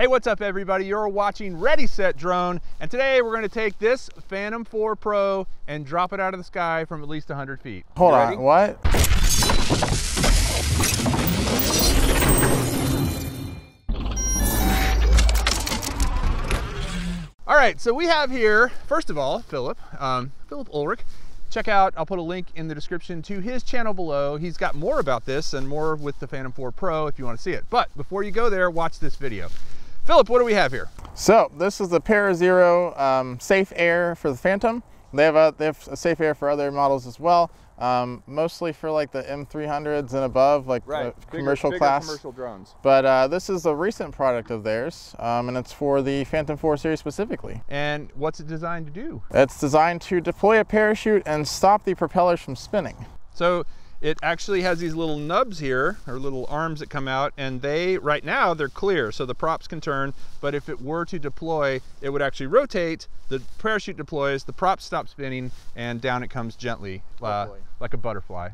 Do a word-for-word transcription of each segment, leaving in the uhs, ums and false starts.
Hey, what's up everybody? You're watching Ready Set Drone, and today we're going to take this Phantom four Pro and drop it out of the sky from at least one hundred feet. Hold on, what? All right, so we have here, first of all, Philip, um, Philip Ulrich. Check out, I'll put a link in the description to his channel below. He's got more about this and more with the Phantom four Pro if you want to see it. But before you go there, watch this video. Philip, what do we have here? So this is the ParaZero um, Safe Air for the Phantom. They have, a, they have a Safe Air for other models as well, um, mostly for like the M three hundreds and above, like right. bigger, commercial bigger class. commercial drones. But uh, this is a recent product of theirs, um, and it's for the Phantom four series specifically. And what's it designed to do? It's designed to deploy a parachute and stop the propellers from spinning. So it actually has these little nubs here, or little arms that come out, and they, right now, they're clear, so the props can turn, but if it were to deploy, it would actually rotate, the parachute deploys, the props stop spinning, and down it comes gently, uh, like a butterfly.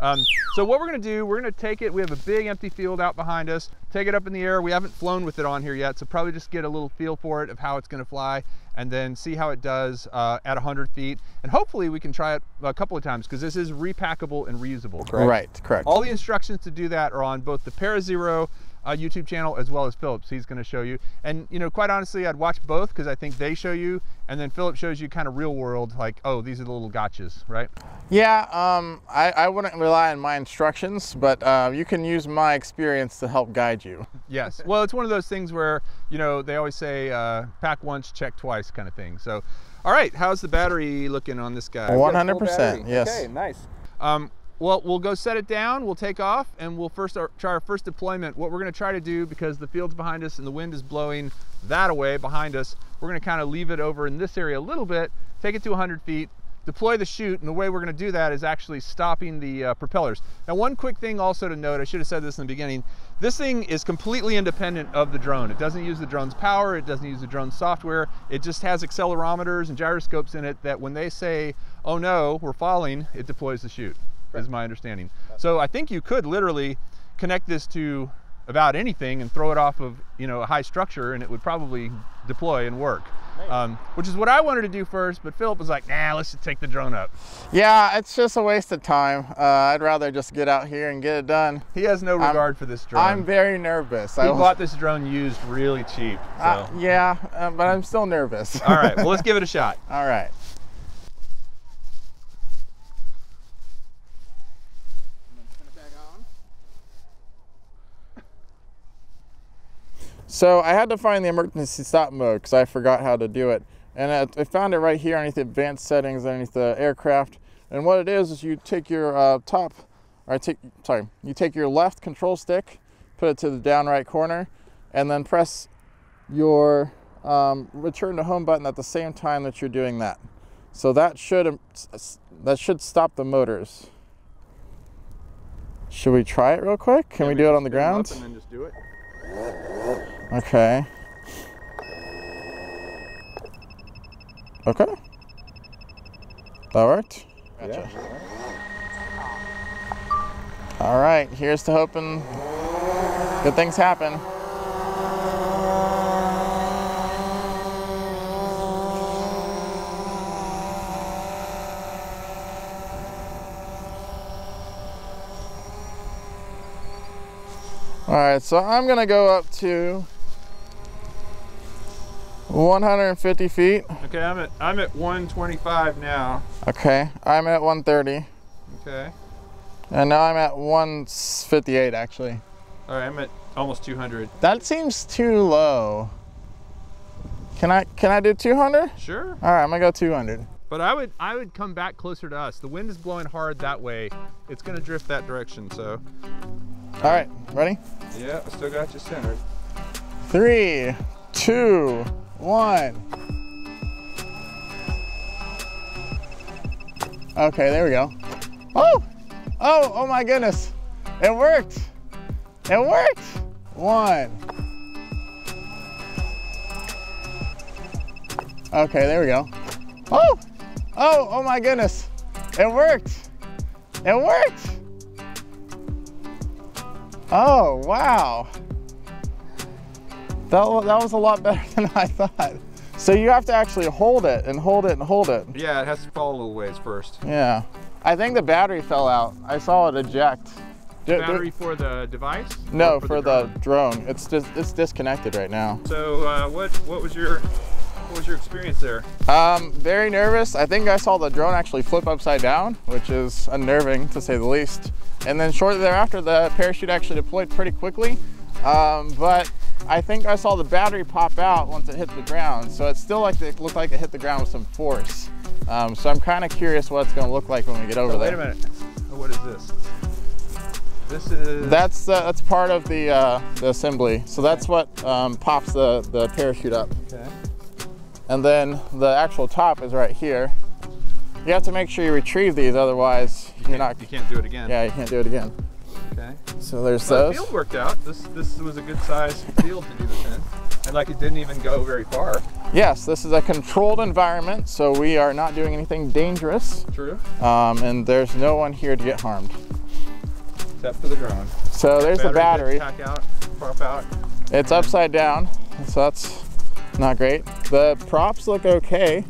Um, so what we're gonna do, we're gonna take it, we have a big empty field out behind us, take it up in the air. We haven't flown with it on here yet, so probably just get a little feel for it of how it's gonna fly, and then see how it does uh, at one hundred feet. And hopefully we can try it a couple of times because this is repackable and reusable, correct? Right, correct. All the instructions to do that are on both the ParaZero uh, YouTube channel as well as Philip's. He's gonna show you. And you know, quite honestly, I'd watch both because I think they show you, and then Philip shows you kind of real world, like, oh, these are the little gotchas, right? Yeah, um, I, I wouldn't rely on my instructions, but uh, you can use my experience to help guide you. Yes, well, it's one of those things where, you know, they always say, uh, pack once, check twice, kind of thing. So, all right, how's the battery looking on this guy? one hundred percent, yes. Okay, nice. Um, well, we'll go set it down, we'll take off, and we'll first our, try our first deployment. What we're gonna try to do, because the field's behind us and the wind is blowing that away behind us, we're gonna kind of leave it over in this area a little bit, take it to one hundred feet, deploy the chute, and the way we're gonna do that is actually stopping the uh, propellers. Now, one quick thing also to note, I should have said this in the beginning, this thing is completely independent of the drone. It doesn't use the drone's power, it doesn't use the drone's software, it just has accelerometers and gyroscopes in it that when they say, oh no, we're falling, it deploys the chute, right. is my understanding. So I think you could literally connect this to about anything and throw it off of, you know, a high structure and it would probably deploy and work. Um, which is what I wanted to do first, but Philip was like, nah, let's just take the drone up. Yeah, it's just a waste of time. Uh, I'd rather just get out here and get it done. He has no regard I'm, for this drone. I'm very nervous. He I was... bought this drone used really cheap. So. Uh, yeah, uh, but I'm still nervous. All right, well, let's give it a shot. All right. So I had to find the emergency stop mode because I forgot how to do it. And I found it right here underneath the advanced settings, underneath the aircraft. And what it is, is you take your uh, top, or take, sorry, you take your left control stick, put it to the down right corner, and then press your um, return to home button at the same time that you're doing that. So that should, that should stop the motors. Should we try it real quick? Can yeah, we, we do it on the ground? And then just do it. Okay. Okay. That worked? Gotcha. Yeah. All right, here's to hoping good things happen. All right, so I'm gonna go up to one hundred fifty feet. Okay, I'm at I'm at one twenty-five now. Okay, I'm at one thirty. Okay. And now I'm at one fifty-eight actually. All right, I'm at almost two hundred. That seems too low. Can I can I do two hundred? Sure. All right, I'm gonna go two hundred. But I would I would come back closer to us. The wind is blowing hard that way. It's gonna drift that direction, so. All right, ready? Yeah, I still got you centered. Three, two, one. Okay, there we go. Oh, oh, oh my goodness. It worked, it worked. One. Okay, there we go. Oh, oh, oh my goodness. It worked, it worked. Oh, wow. That, that was a lot better than I thought. So you have to actually hold it and hold it and hold it. Yeah, it has to fall a little ways first. Yeah. I think the battery fell out. I saw it eject. Battery for the device? No, for, for the, the drone. drone. It's just it's disconnected right now. So uh, what what was your what was your experience there? Um, very nervous. I think I saw the drone actually flip upside down, which is unnerving to say the least. And then shortly thereafter, the parachute actually deployed pretty quickly. Um, but I think I saw the battery pop out once it hit the ground. So it's still like it looked like it hit the ground with some force. Um, so I'm kind of curious what it's going to look like when we get over so, there. Wait a minute. What is this? This is... That's, uh, that's part of the, uh, the assembly. So that's what um, pops the, the parachute up. Okay. And then the actual top is right here. You have to make sure you retrieve these, otherwise you you're not... You can't do it again. Yeah, you can't do it again. Okay. So there's well, those. The field worked out. This, this was a good size field to do this in. And like it didn't even go very far. Yes, this is a controlled environment, so we are not doing anything dangerous. True. Um, and there's no one here to get harmed. Except for the drone. So there's the battery. Pack out, prop out. It's upside down, so that's not great. The props look okay.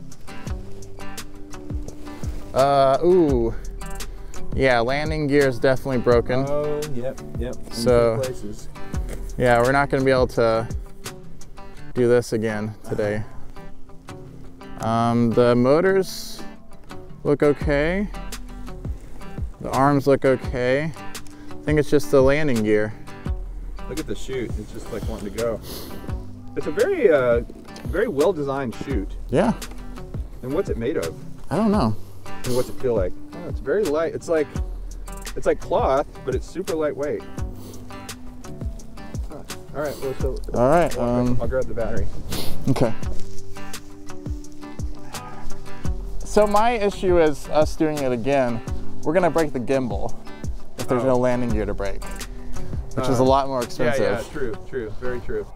Uh, ooh, yeah, landing gear is definitely broken. Oh, yep, yep. In so, places. Yeah, we're not going to be able to do this again today. Um, the motors look okay. The arms look okay. I think it's just the landing gear. Look at the chute, it's just like wanting to go. It's a very uh, very well designed chute. Yeah. And what's it made of? I don't know. And what's it feel like? Oh, it's very light. It's like it's like cloth, but it's super lightweight. All right, well, so All right, I'll, um, grab, I'll grab the battery. Okay. So my issue is us doing it again. We're gonna break the gimbal. There's no landing gear to break, which uh, is a lot more expensive. Yeah, yeah, true, true, very true.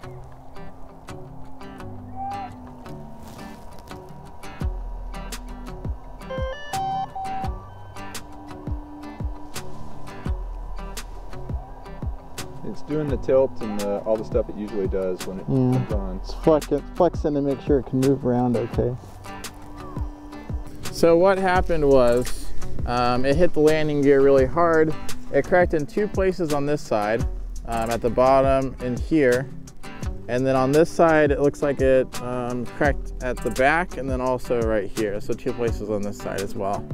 It's doing the tilt and the, all the stuff it usually does when it mm. comes on. It's, flex, it's flexing to make sure it can move around okay. So what happened was, um, it hit the landing gear really hard. It cracked in two places on this side, um, at the bottom and here. And then on this side, it looks like it um, cracked at the back and then also right here. So two places on this side as well.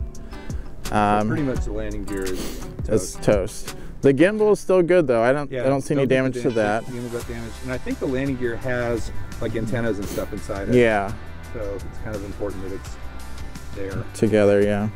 Um, so pretty much the landing gear is toast. It's toast. The gimbal is still good though. I don't, yeah, I don't see any damage, damage to that. The gimbal got damaged. And I think the landing gear has like antennas and stuff inside it. Yeah. So it's kind of important that it's there. Together, yeah.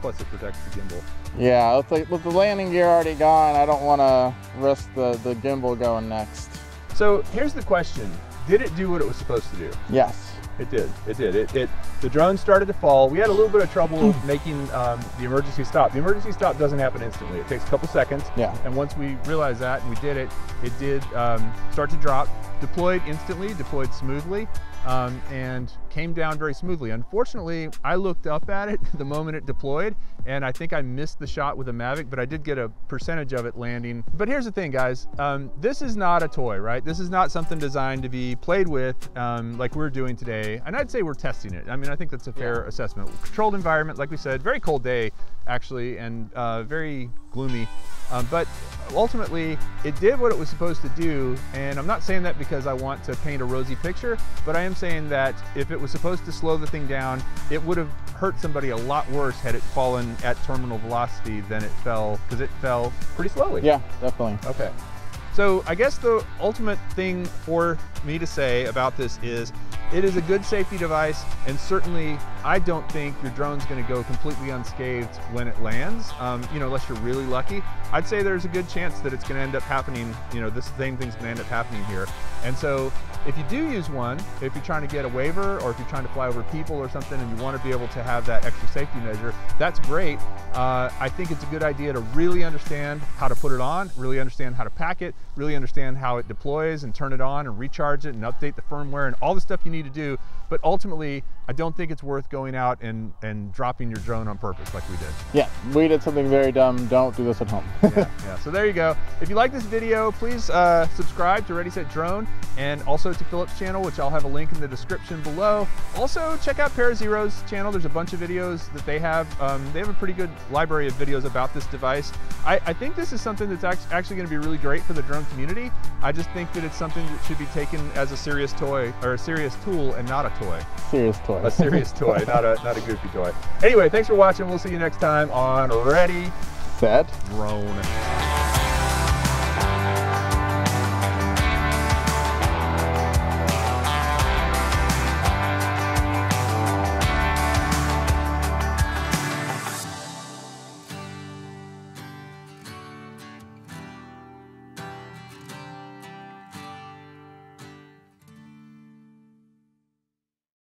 Plus it protects the gimbal. Yeah, with the, with the landing gear already gone, I don't want to risk the, the gimbal going next. So here's the question. Did it do what it was supposed to do? Yes. It did, it did. It, it The drone started to fall. We had a little bit of trouble making um, the emergency stop. The emergency stop doesn't happen instantly. It takes a couple seconds. Yeah. And once we realized that and we did it, it did um, start to drop. Deployed instantly, deployed smoothly, um, and came down very smoothly. Unfortunately, I looked up at it the moment it deployed, and I think I missed the shot with a Mavic, but I did get a percentage of it landing. But here's the thing, guys. Um, this is not a toy, right? This is not something designed to be played with um, like we're doing today. And I'd say we're testing it. I mean, I think that's a fair yeah. assessment. Controlled environment, like we said, very cold day, actually, and uh, very gloomy. Um, but ultimately, it did what it was supposed to do, and I'm not saying that because I want to paint a rosy picture, but I am saying that if it was supposed to slow the thing down, it would have hurt somebody a lot worse had it fallen at terminal velocity than it fell, because it fell pretty slowly. Yeah, definitely. Okay. So I guess the ultimate thing for me to say about this is it is a good safety device, and certainly I don't think your drone's gonna go completely unscathed when it lands, um, you know, unless you're really lucky. I'd say there's a good chance that it's gonna end up happening, you know, this same thing's gonna end up happening here. And so if you do use one, if you're trying to get a waiver or if you're trying to fly over people or something and you wanna be able to have that extra safety measure, that's great. Uh, I think it's a good idea to really understand how to put it on, really understand how to pack it, really understand how it deploys and turn it on and recharge it and update the firmware and all the stuff you need need to do, but ultimately, I don't think it's worth going out and, and dropping your drone on purpose like we did. Yeah, we did something very dumb. Don't do this at home. yeah, yeah, so there you go. If you like this video, please uh, subscribe to Ready Set Drone and also to Philip's channel, which I'll have a link in the description below. Also, check out ParaZero's channel. There's a bunch of videos that they have. Um, they have a pretty good library of videos about this device. I, I think this is something that's actually going to be really great for the drone community. I just think that it's something that should be taken as a serious toy or a serious tool and not a toy. Serious toy. A serious toy, not a not a goofy toy. Anyway, thanks for watching. We'll see you next time on Ready Set Drone.